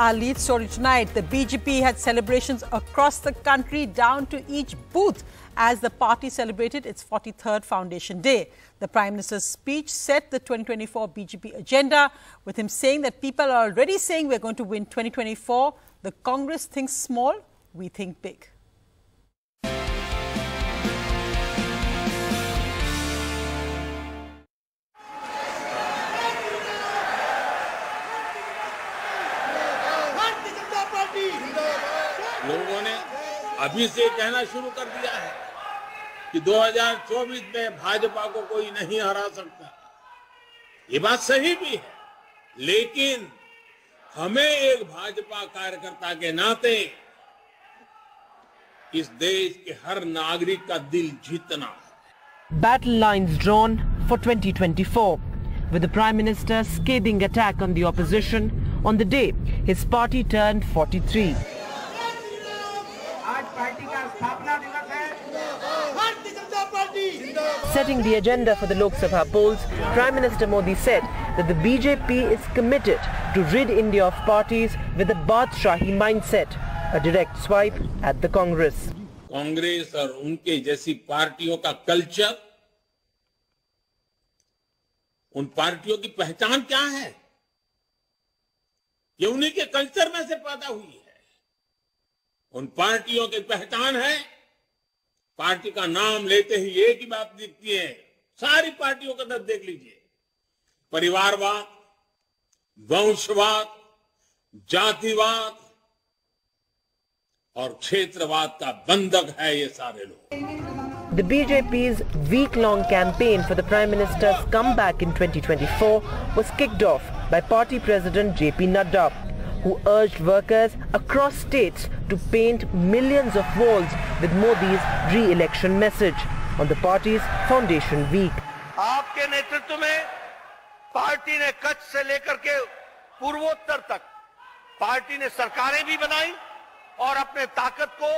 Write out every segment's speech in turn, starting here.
our lead story tonight. The BJP had celebrations across the country down to each booth as the party celebrated its 43rd Foundation Day. The Prime Minister's speech set the 2024 BJP agenda, with him saying that people are already saying we're going to win 2024. The Congress thinks small, we think big. लोगों ने अभी से कहना शुरू कर दिया है कि 2024 में भाजपा को कोई नहीं हरा सकता। ये बात सही भी है, लेकिन हमें एक भाजपा कार्यकर्ता के नाते इस देश के हर नागरिक का दिल जीतना है। Battle lines drawn for 2024, with the Prime Minister's scathing attack on the opposition on the day his party turned 43. Setting the agenda for the Lok Sabha polls, Prime Minister Modi said that the BJP is committed to rid India of parties with a Badshahi mindset, a direct swipe at the Congress. Congress और उनके जैसी पार्टियों का culture, उन पार्टियों की पहचान क्या है? ये उन्हीं के कल्चर में से पैदा हुई है। उन पार्टियों की पहचान है, पार्टी का नाम लेते ही एक ही बात दिखती है, सारी पार्टियों का दर्द देख लीजिए, परिवारवाद, वंशवाद, जातिवाद और क्षेत्रवाद का बंधक है ये सारे लोग। The BJP's week-long campaign for the Prime Minister's comeback in 2024 was kicked off by Party President J.P. Nadda, who urged workers across states to paint millions of walls with Modi's re-election message on the party's foundation week. आपके नेतृत्व में party ने कच्छ से लेकर के पूर्वोत्तर तक party ने सरकारें भी बनाई और अपने ताकत को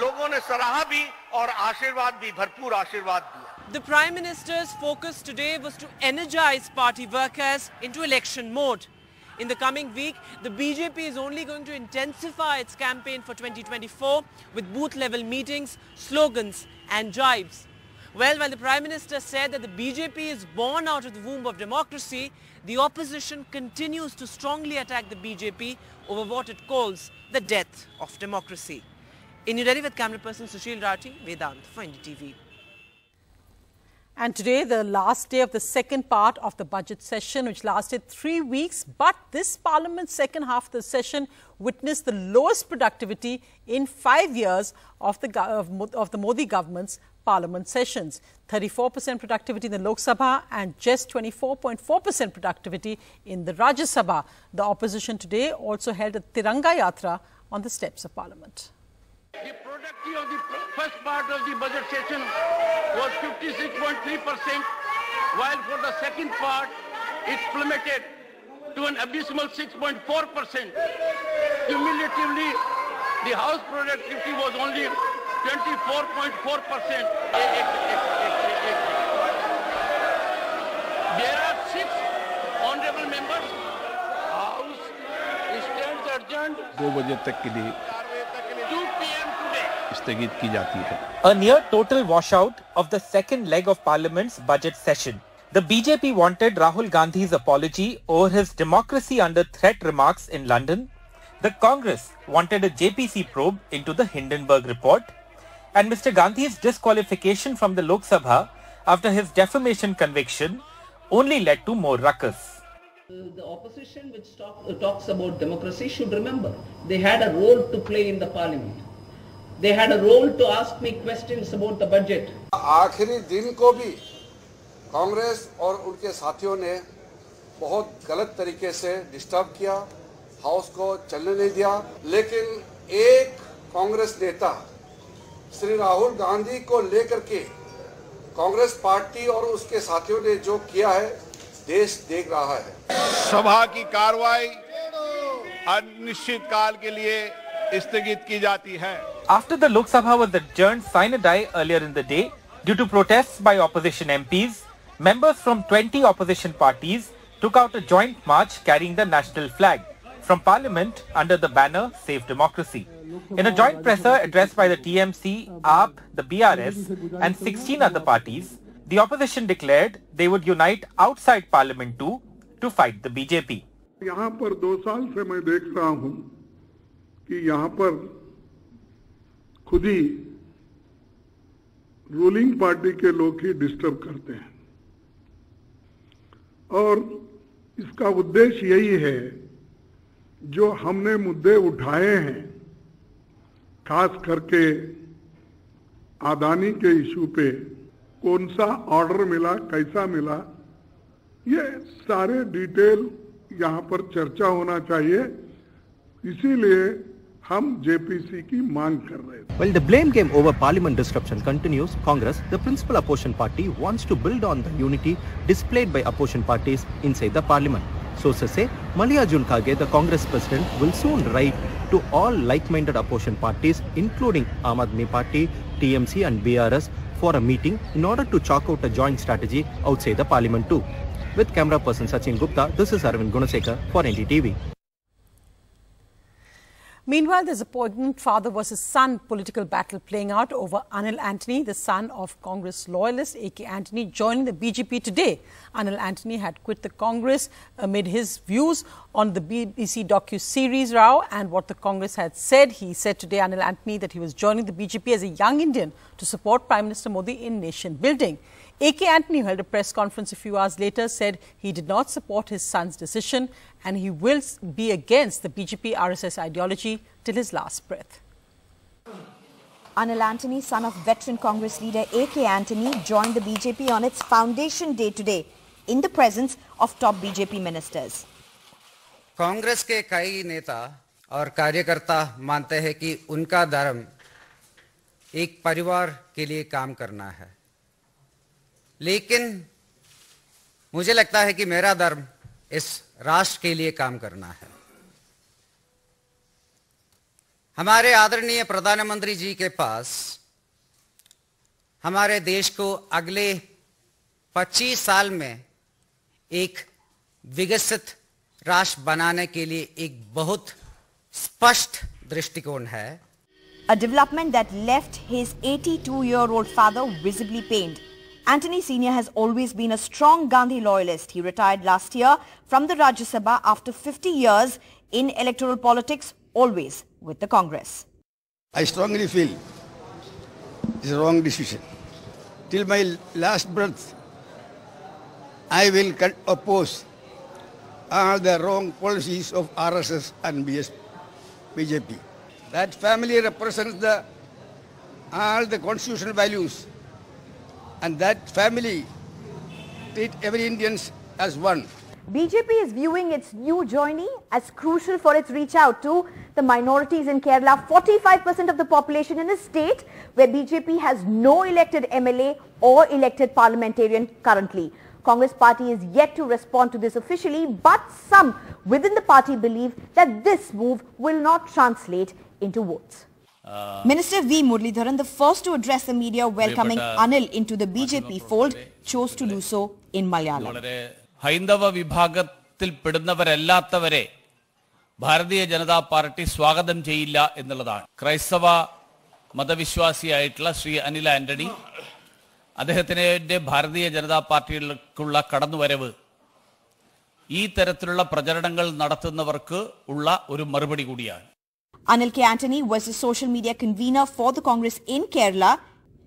लोगों ने सराहा भी और आशीर्वाद भी, भरपूर आशीर्वाद दिया। The Prime Minister's focus today was to energize party workers into election mode. In the coming week, the BJP is only going to intensify its campaign for 2024 with booth-level meetings, slogans and jibes. Well, while the Prime Minister said that the BJP is born out of the womb of democracy, the opposition continues to strongly attack the BJP over what it calls the death of democracy. In New Delhi with camera person Sushil Rati, Vedant for NDTV. And today, the last day of the second part of the budget session, which lasted 3 weeks. But this Parliament's second half of the session witnessed the lowest productivity in 5 years of the Modi government's Parliament sessions. 34% productivity in the Lok Sabha and just 24.4% productivity in the Rajya Sabha. The opposition today also held a Tiranga Yatra on the steps of Parliament. The productivity of the first part of the budget session was 56.3%, while for the second part it plummeted to an abysmal 6.4%. Cumulatively, the House productivity was only 24.4%. There are 6 honourable members. House stands adjourned. 2 बजे तक के लिए स्थगित की जाती है। A near total washout of the second leg of Parliament's budget session. The BJP wanted Rahul Gandhi's apology over his democracy under threat remarks in London. The Congress wanted a JPC probe into the Hindenburg report, and Mr. Gandhi's disqualification from the Lok Sabha after his defamation conviction only led to more ruckus. The opposition, which talks about democracy, should remember they had a role to play in the Parliament. They had a role to ask me questions about the budget. आखिरी दिन को भी कांग्रेस और उनके साथियों ने बहुत गलत तरीके से डिस्टर्ब किया, हाउस को चलने नहीं दिया, लेकिन एक कांग्रेस नेता श्री राहुल गांधी को लेकर के कांग्रेस पार्टी और उसके साथियों ने जो किया है, देश देख रहा है। सभा की कार्रवाई अनिश्चित काल के लिए स्थगित की जाती है। After the Lok Sabha was adjourned sine die earlier in the day, due to protests by opposition MPs, members from 20 opposition parties took out a joint march carrying the national flag, from Parliament under the banner Save Democracy. In a joint presser addressed by the TMC, AAP, the BRS and 16 other parties, the opposition declared they would unite outside Parliament too to fight the BJP. यहाँ पर 2 साल से मैं देख रहा हूँ कि यहाँ पर खुद ही रूलिंग पार्टी के लोग ही डिस्टर्ब करते हैं और इसका उद्देश्य यही है जो हमने मुद्दे उठाए हैं खास करके आदानी के इशू पे कौन सा ऑर्डर मिला कैसा मिला ये सारे डिटेल यहाँ पर चर्चा होना चाहिए इसीलिए हम जेपीसी की मांग कर रहे हैं। Well, the blame game over parliament disruption continues. Congress, the principal opposition party, wants to build on the unity displayed by opposition parties inside the parliament. Sources say Mallikarjun Kharge, the Congress president, will soon write to all like-minded opposition parties, including Aam Aadmi Party, TMC, and BRS, for a meeting in order to chalk out a joint strategy outside the parliament too. With camera person Sachin Gupta, this is Arvind Gunasekar for NDTV. Meanwhile, there's a poignant father versus son political battle playing out over Anil Antony, the son of Congress loyalist A.K. Antony, joining the BJP today. Anil Antony had quit the Congress amid his views on the BBC docu-series Rao and what the Congress had said. He said today, Anil Antony, that he was joining the BJP as a young Indian to support Prime Minister Modi in nation building. A.K. Antony, who held a press conference a few hours later, said he did not support his son's decision and he will be against the BJP RSS ideology till his last breath. Anil Antony, son of veteran Congress leader A.K. Antony, joined the BJP on its foundation day today in the presence of top BJP ministers. Congress ke kai neta aur karyakarta mante hai ki unka dharm ek parivar ke liye kaam karna hai. लेकिन मुझे लगता है कि मेरा धर्म इस राष्ट्र के लिए काम करना है। हमारे आदरणीय प्रधानमंत्री जी के पास हमारे देश को अगले 25 साल में एक विकसित राष्ट्र बनाने के लिए एक बहुत स्पष्ट दृष्टिकोण है। A development that left his 82-year-old father visibly pained. Antony Sr. has always been a strong Gandhi loyalist. He retired last year from the Rajya Sabha after 50 years in electoral politics, always with the Congress. I strongly feel it's a wrong decision. Till my last breath, I will oppose all the wrong policies of RSS and BJP. That family represents all the constitutional values. And that family treat every Indian as one. BJP is viewing its new joining as crucial for its reach out to the minorities in Kerala. 45% of the population in a state where BJP has no elected MLA or elected parliamentarian currently. Congress party is yet to respond to this officially, but some within the party believe that this move will not translate into votes. Minister V Murali Dharan, the first to address the media welcoming Anil into the BJP fold, chose to do so in Malayalam. Haindava വിഭാഗത്തിൽ പെടുന്നവരല്ലാത്തവരെ Bharatiya Janata party സ്വാഗതം ചെയ്യില്ല എന്നുള്ളതാണ്. ക്രൈസ്തവ മതവിശ്വാസിയായിട്ടുള്ള ശ്രീ അനിൽ ആന്റണി അദ്ദേഹത്തിന്റെ ഭാരതീയ ജനതാ പാർട്ടിയിലേക്കുള്ള കടന്നുവരവ് ഈ തരത്തിലുള്ള പ്രചരണങ്ങൾ നടത്തുന്നവർക്ക് ഉള്ള ഒരു മറുപടി കൂടിയാണ്. Anil K. Antony was the social media convener for the Congress in Kerala.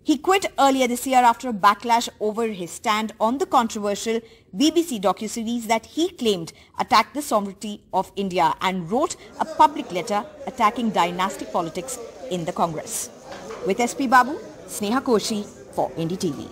He quit earlier this year after a backlash over his stand on the controversial BBC docuseries that he claimed attacked the sovereignty of India and wrote a public letter attacking dynastic politics in the Congress. With SP Babu, Sneha Koshi for NDTV.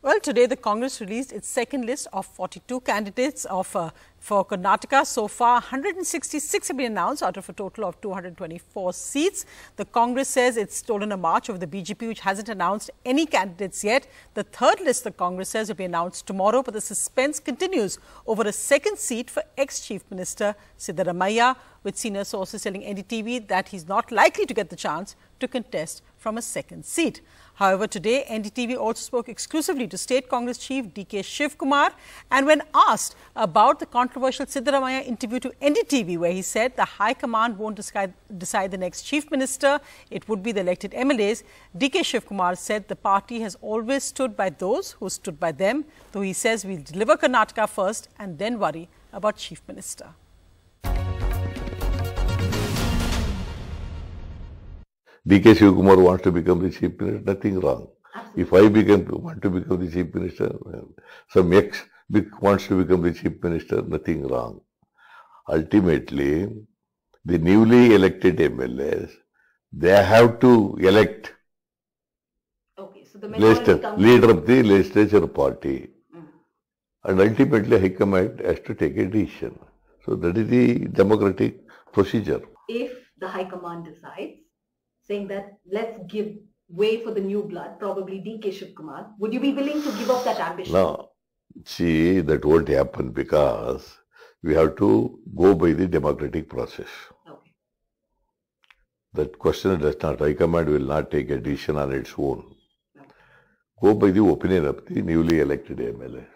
Well, today the Congress released its second list of 42 candidates for Karnataka. So far, 166 have been announced out of a total of 224 seats. The Congress says it's stolen a march over the BJP, which hasn't announced any candidates yet. The third list, the Congress says, will be announced tomorrow, but the suspense continues over a second seat for ex-Chief Minister Siddaramaiah, with senior sources telling NDTV that he's not likely to get the chance to contest from a second seat. However, today NDTV also spoke exclusively to State Congress Chief D.K. Shivakumar, and when asked about the controversial Siddaramaiah interview to NDTV, where he said the High Command won't decide the next Chief Minister, it would be the elected MLAs, D.K. Shivakumar said the party has always stood by those who stood by them, though he says we'll deliver Karnataka first and then worry about Chief Minister. D.K. Shivakumar wants to become the Chief Minister, nothing wrong. If I want to become the Chief Minister, some ex wants to become the Chief Minister, nothing wrong. Ultimately, the newly elected MLAs, they have to elect the leader of the legislature party. And ultimately, High Command has to take a decision. So that is the democratic procedure. If the High Command decides, saying that let's give way for the new blood, probably D.K. Shivakumar, would you be willing to give up that ambition? No. See, that won't happen because we have to go by the democratic process. Okay. That question does not, High Command will not take a decision on its own. Okay. Go by the opinion of the newly elected MLA.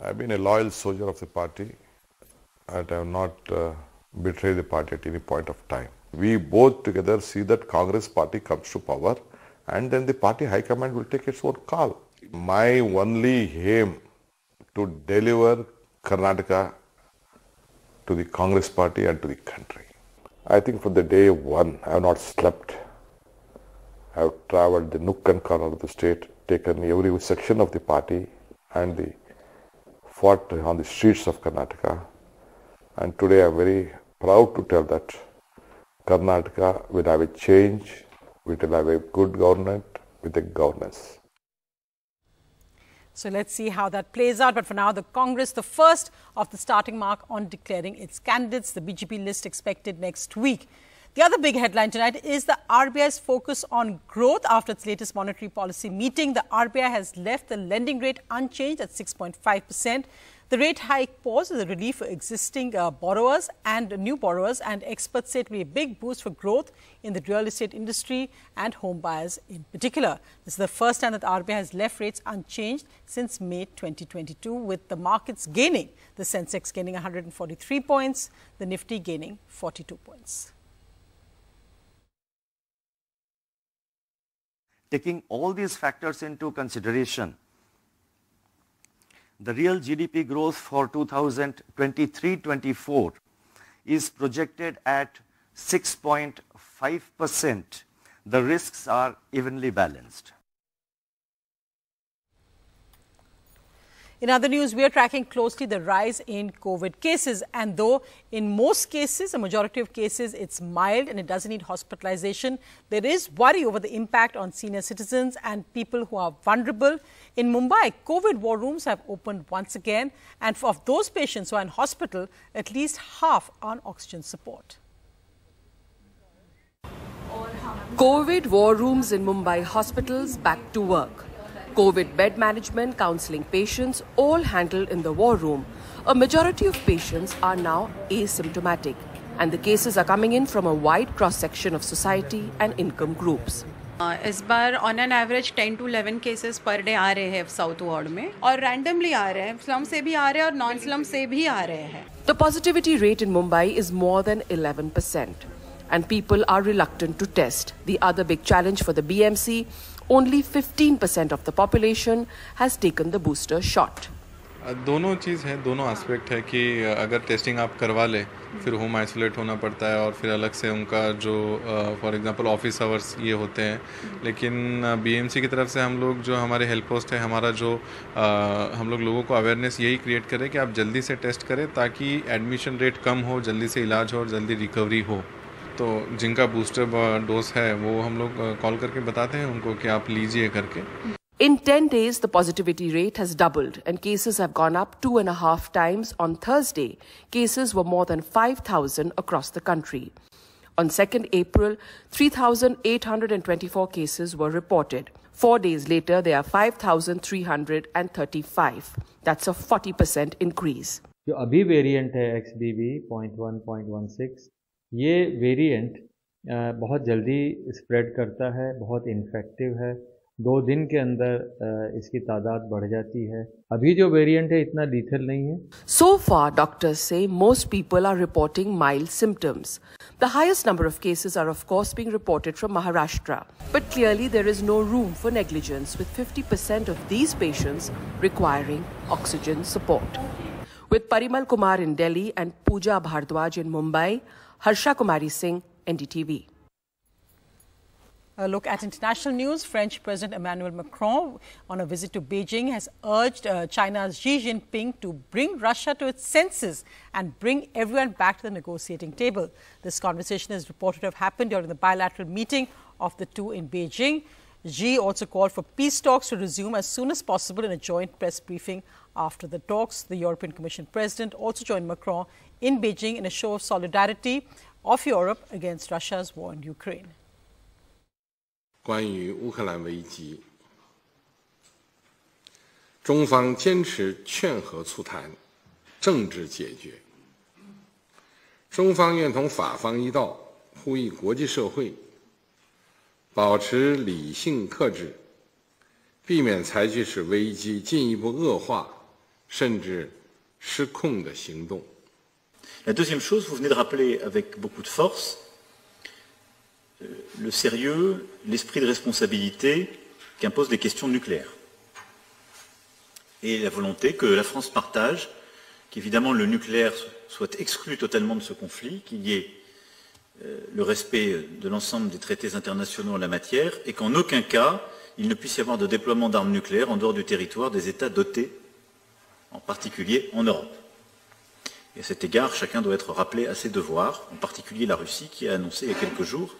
I've been a loyal soldier of the party and I have not betrayed the party at any point of time. We both together see that Congress party comes to power and then the party High Command will take its own call. My only aim to deliver Karnataka to the Congress party and to the country. I think from the day one I have not slept. I have travelled the nook and corner of the state, taken every section of the party and fought on the streets of Karnataka, and today I am very proud to tell that Karnataka will have a change, we will have a good government with a governance. So let's see how that plays out. But for now, the Congress, the first of the starting mark on declaring its candidates, the BJP list expected next week. The other big headline tonight is the RBI's focus on growth after its latest monetary policy meeting. The RBI has left the lending rate unchanged at 6.5%. The rate hike pause is a relief for existing borrowers and new borrowers, and experts say it will be a big boost for growth in the real estate industry and home buyers in particular. This is the first time that the RBI has left rates unchanged since May 2022, with the markets gaining, the Sensex gaining 143 points, the Nifty gaining 42 points. Taking all these factors into consideration, the real GDP growth for 2023-24 is projected at 6.5%. The risks are evenly balanced. In other news, we are tracking closely the rise in COVID cases, and though in most cases, a majority of cases, it's mild and it doesn't need hospitalization, there is worry over the impact on senior citizens and people who are vulnerable. In Mumbai, COVID war rooms have opened once again, and of those patients who are in hospital, at least half are on oxygen support. COVID war rooms in Mumbai hospitals back to work. COVID bed management, counselling patients, all handled in the war room. A majority of patients are now asymptomatic, and the cases are coming in from a wide cross-section of society and income groups. इस बार on an average 10 to 11 cases per day आ रहे हैं south ward में और randomly आ रहे हैं slum से भी आ रहे हैं और non slum से भी आ रहे हैं. The positivity rate in Mumbai is more than 11%, and people are reluctant to test. The other big challenge for the BMC. Only 15% of the population has taken the booster shot. दोनों चीज़ है, दोनों aspect है कि अगर testing आप करवा ले, फिर होम आइसोलेट होना पड़ता है और फिर अलग से उनका जो फॉर एग्जांपल ऑफिस आवर्स ये होते हैं. लेकिन बीएमसी की तरफ से हम लोग जो हमारे हेल्प पोस्ट है, हमारा जो हम लोग लोगों को अवेयरनेस यही क्रिएट करें कि आप जल्दी से टेस्ट करें ताकि एडमिशन रेट कम हो, जल्दी से इलाज हो और जल्दी रिकवरी हो. तो जिनका बूस्टर डोज है वो हम लोग कॉल करके बताते हैं उनको कि आप लीजिए करके. In 10 days, the positivity rate has doubled and cases have gone up 2.5 times. On Thursday, cases were more than 5,000 across the country. On 2nd April, 3,824 cases were reported. 4 days later, there are 5,335. That's a 40% increase. जो अभी variant है XBB.1.16, ये variant बहुत जल्दी spread करता है, बहुत infective है, 2 दिन के अंदर इसकी तादाद बढ़ जाती है। अभी जो वेरिएंट है इतना लीथल नहीं है। So far, doctors say most people are reporting mild symptoms. The highest number of cases are of course being reported from Maharashtra. But clearly there is no room for negligence with 50% of these patients requiring oxygen support. With Parimal Kumar in Delhi and Pooja Bhardwaj in Mumbai, Harsha Kumari Singh, NDTV. A look at international news. French President Emmanuel Macron, on a visit to Beijing, has urged China's Xi Jinping to bring Russia to its senses and bring everyone back to the negotiating table. This conversation is reported to have happened during the bilateral meeting of the two in Beijing. Xi also called for peace talks to resume as soon as possible in a joint press briefing after the talks. The European Commission President also joined Macron in Beijing in a show of solidarity of Europe against Russia's war in Ukraine. 关于乌克兰危机，中方坚持劝和促谈、政治解决。中方愿同法方一道，呼吁国际社会保持理性克制，避免采取使危机进一步恶化甚至失控的行动。La deuxième chose, vous venez de rappeler avec beaucoup de force. Le sérieux, l'esprit de responsabilité qu'imposent les questions nucléaires et la volonté que la France partage, qu'évidemment le nucléaire soit exclu totalement de ce conflit, qu'il y ait le respect de l'ensemble des traités internationaux en la matière et qu'en aucun cas il ne puisse y avoir de déploiement d'armes nucléaires en dehors du territoire des États dotés, en particulier en Europe. Et à cet égard, chacun doit être rappelé à ses devoirs, en particulier la Russie qui a annoncé il y a quelques jours